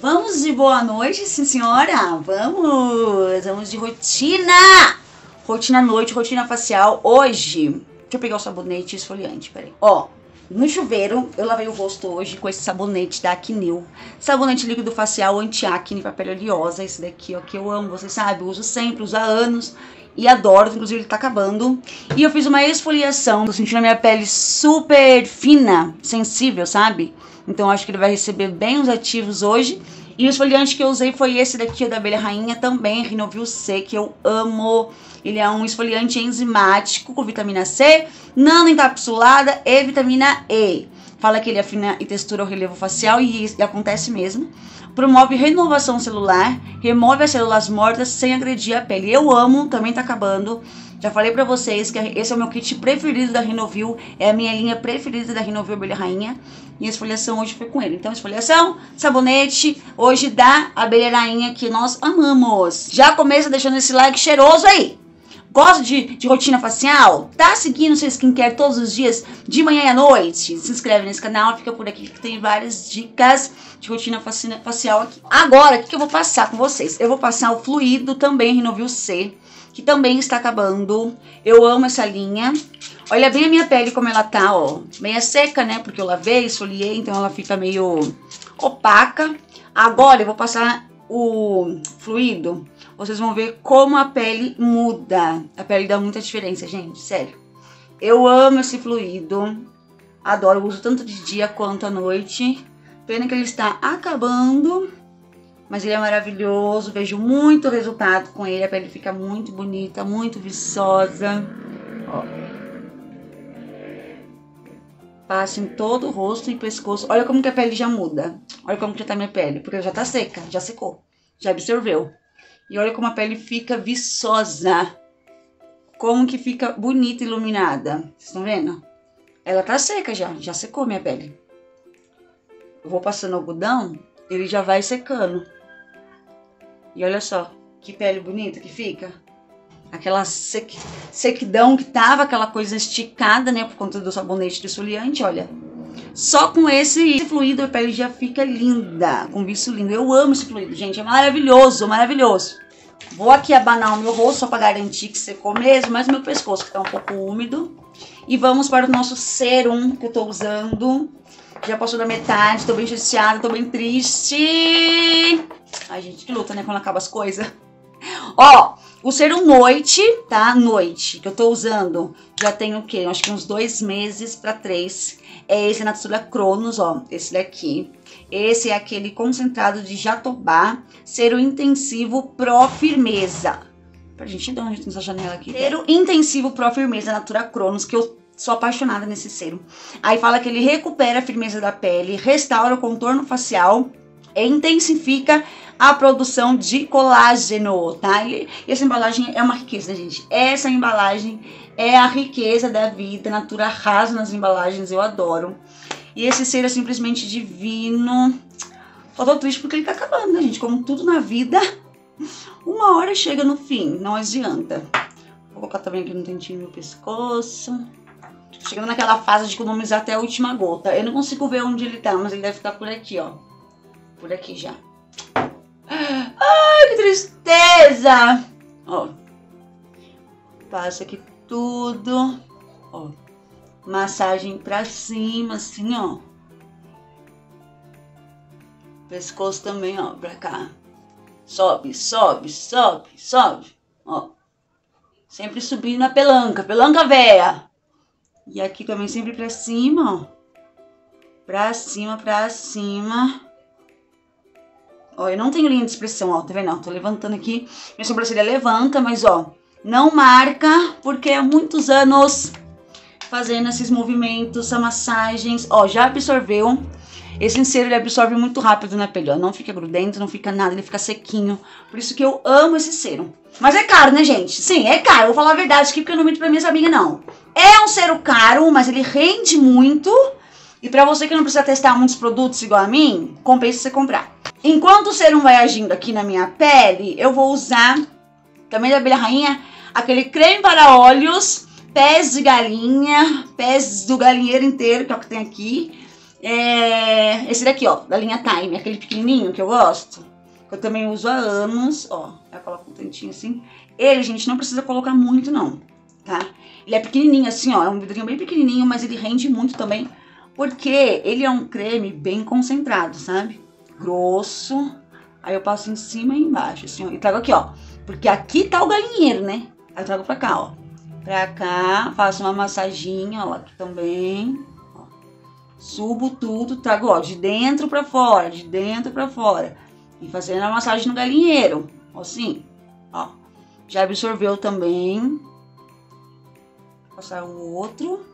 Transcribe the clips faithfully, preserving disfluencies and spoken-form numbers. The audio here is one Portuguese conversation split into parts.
Vamos de boa noite, sim senhora? Vamos! Vamos de rotina! Rotina à noite, rotina facial. Hoje, deixa eu pegar o sabonete esfoliante, peraí. Ó, no chuveiro, eu lavei o rosto hoje com esse sabonete da Acnew. Sabonete líquido facial anti-acne pra pele oleosa. Esse daqui, ó, que eu amo, vocês sabem, eu uso sempre, uso há anos. E adoro, inclusive ele tá acabando. E eu fiz uma esfoliação, tô sentindo a minha pele super fina, sensível, sabe? Então acho que ele vai receber bem os ativos hoje. E o esfoliante que eu usei foi esse daqui, da Abelha Rainha, também, Renovil C, que eu amo. Ele é um esfoliante enzimático com vitamina C, nano encapsulada e vitamina E. Fala que ele afina e textura o relevo facial e, e acontece mesmo. Promove renovação celular, remove as células mortas sem agredir a pele. Eu amo, também tá acabando. Já falei pra vocês que esse é o meu kit preferido da Renovil. É a minha linha preferida da Renovil Abelha Rainha. E a esfoliação hoje foi com ele. Então, esfoliação, sabonete, hoje da Abelha Rainha, que nós amamos. Já começa deixando esse like cheiroso aí. Gosta de, de rotina facial? Tá seguindo seu skincare todos os dias, de manhã e à noite? Se inscreve nesse canal, fica por aqui que tem várias dicas de rotina facial aqui. Agora, o que eu vou passar com vocês? Eu vou passar o fluido também, Renovil C, que também está acabando. Eu amo essa linha. Olha bem a minha pele como ela tá, ó. Meia seca, né? Porque eu lavei, esfoliei, então ela fica meio opaca. Agora eu vou passar o fluido, vocês vão ver como a pele muda. A pele dá muita diferença, gente, sério. Eu amo esse fluido, adoro, uso tanto de dia quanto à noite. Pena que ele está acabando, mas ele é maravilhoso, vejo muito resultado com ele. A pele fica muito bonita, muito viçosa. Ó. Passo em todo o rosto e pescoço. Olha como que a pele já muda. Olha como que já tá minha pele. Porque já tá seca. Já secou. Já absorveu. E olha como a pele fica viçosa. Como que fica bonita e iluminada. Vocês estão vendo? Ela tá seca já. Já secou minha pele. Eu vou passando algodão. Ele já vai secando. E olha só. Que pele bonita que fica. Aquela sec, sequidão que tava, aquela coisa esticada, né, por conta do sabonete esfoliante, olha. Só com esse, esse fluido a pele já fica linda, com viço lindo. Eu amo esse fluido, gente, é maravilhoso, maravilhoso. Vou aqui abanar o meu rosto, só pra garantir que secou mesmo, mas meu pescoço que tá um pouco úmido. E vamos para o nosso sérum que eu tô usando. Já passou da metade, tô bem chateada, tô bem triste. Ai, gente, que luta, né, quando acaba as coisas. Ó, o sérum noite, tá? Noite, que eu tô usando, já tem o quê? Acho que uns dois meses pra três. É esse Natura Chronos, ó, esse daqui. Esse é aquele concentrado de jatobá, sérum intensivo pro firmeza. Pra gente dar um jeito nessa janela aqui. Sérum intensivo pro firmeza, Natura Chronos, que eu sou apaixonada nesse sérum. Aí fala que ele recupera a firmeza da pele, restaura o contorno facial e intensifica a produção de colágeno, tá? E essa embalagem é uma riqueza, gente. Essa embalagem é a riqueza da vida. Natura arrasa nas embalagens, eu adoro. E esse sérum é simplesmente divino. Só tô triste porque ele tá acabando, né, gente? Como tudo na vida, uma hora chega no fim, não adianta. Vou colocar também aqui no tantinho do meu pescoço. Chegando naquela fase de economizar até a última gota. Eu não consigo ver onde ele tá, mas ele deve ficar por aqui, ó. Por aqui já. Ai, que tristeza! Ó, passo aqui tudo, ó, massagem pra cima, assim, ó. Pescoço também, ó, pra cá. Sobe, sobe, sobe, sobe, ó. Sempre subindo na pelanca, pelanca véia. E aqui também sempre pra cima, ó. Pra cima, pra cima. Ó, eu não tenho linha de expressão, ó, tá vendo? Ó, tô levantando aqui, minha sobrancelha levanta, mas ó, não marca, porque há muitos anos fazendo esses movimentos, essas massagens, ó, já absorveu. Esse sérum ele absorve muito rápido na pele, ó, não fica grudento, não fica nada, ele fica sequinho, por isso que eu amo esse sérum. Mas é caro, né, gente? Sim, é caro, vou falar a verdade aqui, porque eu não minto pra minhas amigas, não. É um sérum caro, mas ele rende muito, e pra você que não precisa testar muitos produtos igual a mim, compensa você comprar. Enquanto o sérum vai agindo aqui na minha pele, eu vou usar, também da Abelha Rainha, aquele creme para olhos, pés de galinha, pés do galinheiro inteiro, que é o que tem aqui. É esse daqui, ó, da linha Time, aquele pequenininho que eu gosto, que eu também uso há anos, ó. Eu coloco um tantinho assim. Ele, gente, não precisa colocar muito, não, tá? Ele é pequenininho assim, ó, é um vidrinho bem pequenininho, mas ele rende muito também, porque ele é um creme bem concentrado, sabe? Grosso. Aí eu passo em cima e embaixo, assim, ó. E trago aqui, ó, porque aqui tá o galinheiro, né? Aí eu trago pra cá, ó. Pra cá, faço uma massaginha, ó, aqui também. Ó. Subo tudo, trago, ó, de dentro pra fora, de dentro pra fora. E fazendo a massagem no galinheiro, ó, assim, ó. Já absorveu também. Vou passar o outro.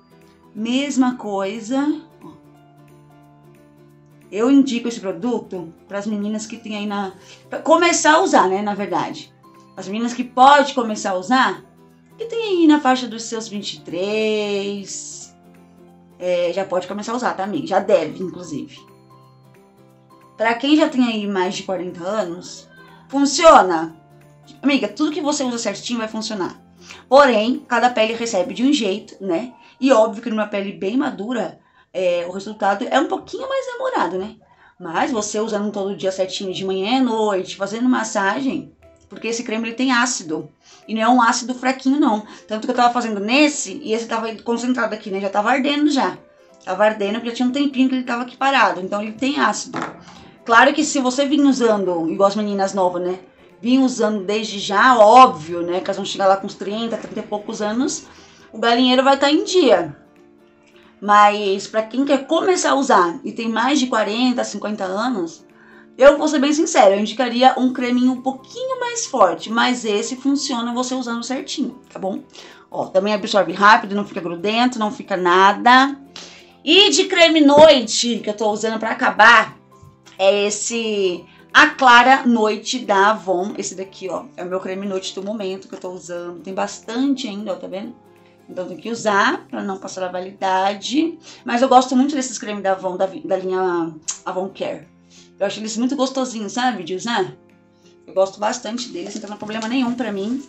Mesma coisa, ó. Eu indico esse produto para as meninas que tem aí na... Pra começar a usar, né, na verdade. As meninas que pode começar a usar, que tem aí na faixa dos seus vinte e três, é, já pode começar a usar, tá, amiga? Já deve, inclusive. Pra quem já tem aí mais de quarenta anos, funciona. Amiga, tudo que você usa certinho vai funcionar. Porém, cada pele recebe de um jeito, né? E óbvio que numa pele bem madura... É, o resultado é um pouquinho mais demorado, né? Mas você usando todo dia certinho, de manhã e noite, fazendo massagem, porque esse creme ele tem ácido. E não é um ácido fraquinho, não. Tanto que eu tava fazendo nesse, e esse tava concentrado aqui, né? Já tava ardendo já. Tava ardendo, porque já tinha um tempinho que ele tava aqui parado. Então ele tem ácido. Claro que se você vir usando, igual as meninas novas, né? Vim usando desde já, óbvio, né? Que elas vão chegar lá com uns trinta, trinta e poucos anos, o galinheiro vai estar em dia. Mas pra quem quer começar a usar e tem mais de quarenta, cinquenta anos, eu vou ser bem sincera, eu indicaria um creminho um pouquinho mais forte, mas esse funciona você usando certinho, tá bom? Ó, também absorve rápido, não fica grudento, não fica nada. E de creme noite, que eu tô usando pra acabar, é esse Aclara Noite da Avon. Esse daqui, ó, é o meu creme noite do momento que eu tô usando, tem bastante ainda, ó, tá vendo? Então tem que usar pra não passar a validade. Mas eu gosto muito desses cremes da Avon, da, da linha Avon Care. Eu acho eles muito gostosinhos, sabe, de usar? Eu gosto bastante deles, então não é problema nenhum pra mim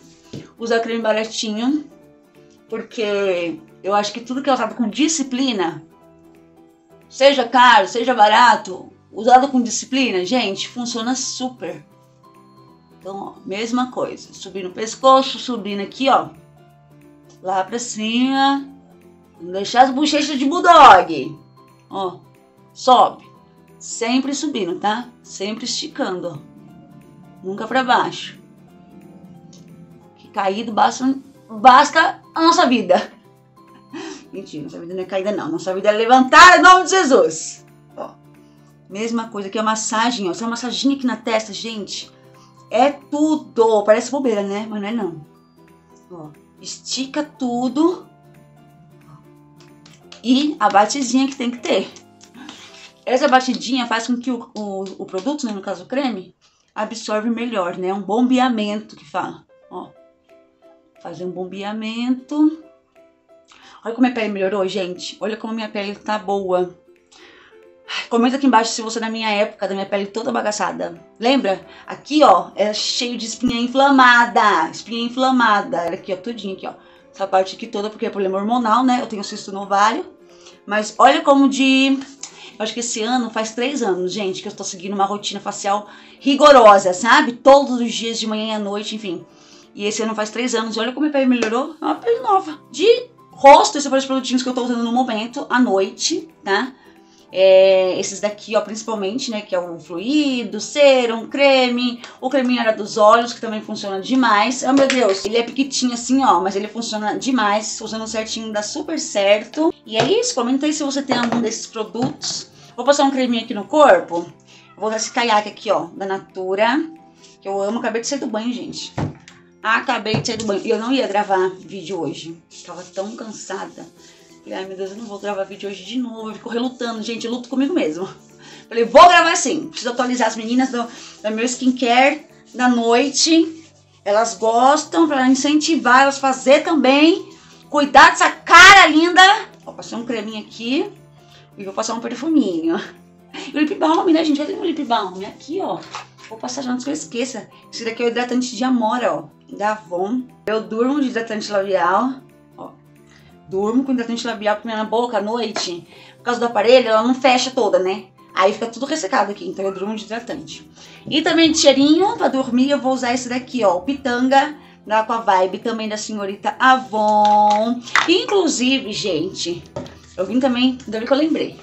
usar creme baratinho. Porque eu acho que tudo que é usado com disciplina, seja caro, seja barato, usado com disciplina, gente, funciona super. Então, ó, mesma coisa. Subir no pescoço, subindo aqui, ó. Lá pra cima. Não deixar as bochechas de bulldog. Ó. Sobe. Sempre subindo, tá? Sempre esticando, ó. Nunca pra baixo. Que caído basta, basta a nossa vida. Mentira, nossa vida não é caída, não. Nossa vida é levantada em nome de Jesus. Ó. Mesma coisa aqui, a massagem, ó. Essa massagem aqui na testa, gente, é tudo. Parece bobeira, né? Mas não é, não. Ó. Estica tudo e a batidinha que tem que ter. Essa batidinha faz com que o, o, o produto, né, no caso o creme, absorve melhor, né? Um bombeamento que fala, ó. Fazer um bombeamento. Olha como minha pele melhorou, gente. Olha como minha pele tá boa. Comenta aqui embaixo se você na minha época, da minha pele toda bagaçada. Lembra? Aqui, ó, é cheio de espinha inflamada. Espinha inflamada. Era aqui, ó, tudinho aqui, ó. Essa parte aqui toda, porque é problema hormonal, né? Eu tenho cisto no ovário. Mas olha como de... Eu acho que esse ano, faz três anos, gente, que eu tô seguindo uma rotina facial rigorosa, sabe? Todos os dias, de manhã e à noite, enfim. E esse ano faz três anos. Olha como minha pele melhorou. É uma pele nova. De rosto, esses são os produtinhos que eu tô usando no momento, à noite, tá? É, esses daqui, ó, principalmente, né, que é o fluido, serum, creme. O creminho era dos olhos, que também funciona demais. Oh, meu Deus, ele é pequitinho assim, ó, mas ele funciona demais. Usando certinho, dá super certo. E é isso, comenta aí se você tem algum desses produtos. Vou passar um creminho aqui no corpo. Vou usar esse caiaque aqui, ó, da Natura, que eu amo. Acabei de sair do banho, gente. Acabei de sair do banho. E eu não ia gravar vídeo hoje. Tava tão cansada. Ai, meu Deus, eu não vou gravar vídeo hoje de novo. Eu fico relutando, gente, eu luto comigo mesmo. Falei, vou gravar sim. Preciso atualizar as meninas do, do meu skincare da noite. Elas gostam, pra incentivar elas a fazer também. Cuidar dessa cara linda. Ó, passei um creminho aqui. E vou passar um perfuminho. E o lip balm, né, gente? Vai ter um lip balm aqui, ó. Vou passar já antes que eu esqueça. Esse daqui é o hidratante de Amora, ó. Da Avon. Eu durmo de hidratante L'Oreal. durmo com hidratante labial na boca à noite, por causa do aparelho, ela não fecha toda, né? Aí fica tudo ressecado aqui, então eu durmo de hidratante. E também de cheirinho, pra dormir, eu vou usar esse daqui, ó, o Pitanga, da Aquavibe, também da senhorita Avon. Inclusive, gente, eu vim também, ainda bem que eu lembrei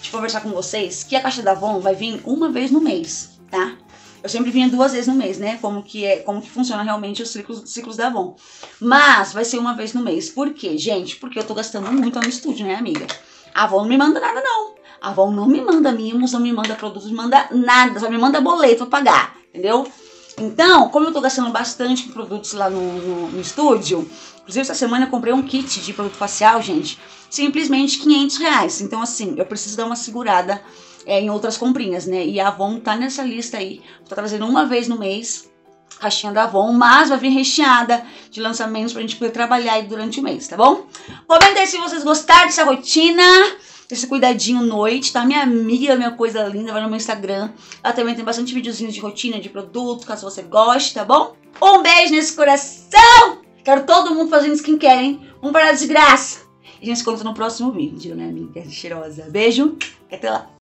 de conversar com vocês, que a caixa da Avon vai vir uma vez no mês, tá? Eu sempre vinha duas vezes no mês, né? Como que, é, como que funciona realmente os ciclos, ciclos da Avon. Mas vai ser uma vez no mês. Por quê, gente? Porque eu tô gastando muito no estúdio, né, amiga? A Avon não me manda nada, não. A Avon não me manda mimos, não me manda produtos, não me manda nada. Só me manda boleto pra pagar, entendeu? Então, como eu tô gastando bastante com produtos lá no, no, no estúdio... Inclusive, essa semana eu comprei um kit de produto facial, gente. Simplesmente quinhentos reais. Então, assim, eu preciso dar uma segurada... É, em outras comprinhas, né? E a Avon tá nessa lista aí. Tá trazendo uma vez no mês a caixinha da Avon, mas vai vir recheada de lançamentos pra gente poder trabalhar aí durante o mês, tá bom? Comenta aí se vocês gostaram dessa rotina, desse cuidadinho noite, tá? Minha amiga, minha coisa linda, vai no meu Instagram. Lá também tem bastante videozinhos de rotina, de produtos, caso você goste, tá bom? Um beijo nesse coração! Quero todo mundo fazendo skincare, hein? Um parado de graça! E a gente se encontra no próximo vídeo, né, amiga cheirosa? Beijo, até lá!